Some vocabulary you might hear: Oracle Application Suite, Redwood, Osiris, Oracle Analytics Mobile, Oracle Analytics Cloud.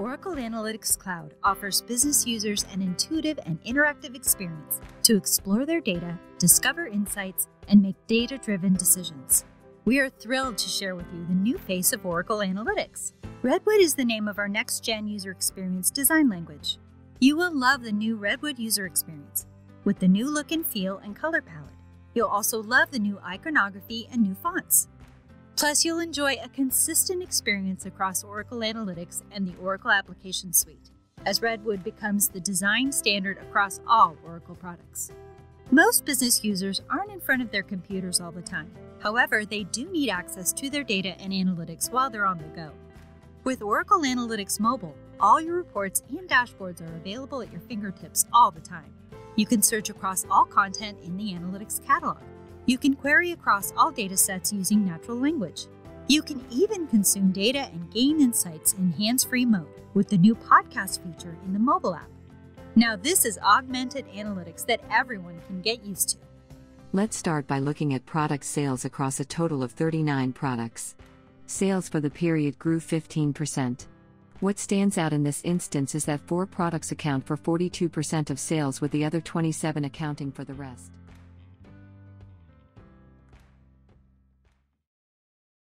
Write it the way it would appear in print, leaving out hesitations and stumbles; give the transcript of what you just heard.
Oracle Analytics Cloud offers business users an intuitive and interactive experience to explore their data, discover insights, and make data-driven decisions. We are thrilled to share with you the new face of Oracle Analytics. Redwood is the name of our next-gen user experience design language. You will love the new Redwood user experience with the new look and feel and color palette. You'll also love the new iconography and new fonts. Plus, you'll enjoy a consistent experience across Oracle Analytics and the Oracle Application Suite, as Redwood becomes the design standard across all Oracle products. Most business users aren't in front of their computers all the time. However, they do need access to their data and analytics while they're on the go. With Oracle Analytics Mobile, all your reports and dashboards are available at your fingertips all the time. You can search across all content in the analytics catalog. You can query across all data sets using natural language. You can even consume data and gain insights in hands-free mode with the new podcast feature in the mobile app. Now, this is augmented analytics that everyone can get used to. Let's start by looking at product sales across a total of 39 products. Sales for the period grew 15%. What stands out in this instance is that 4 products account for 42% of sales, with the other 27 accounting for the rest.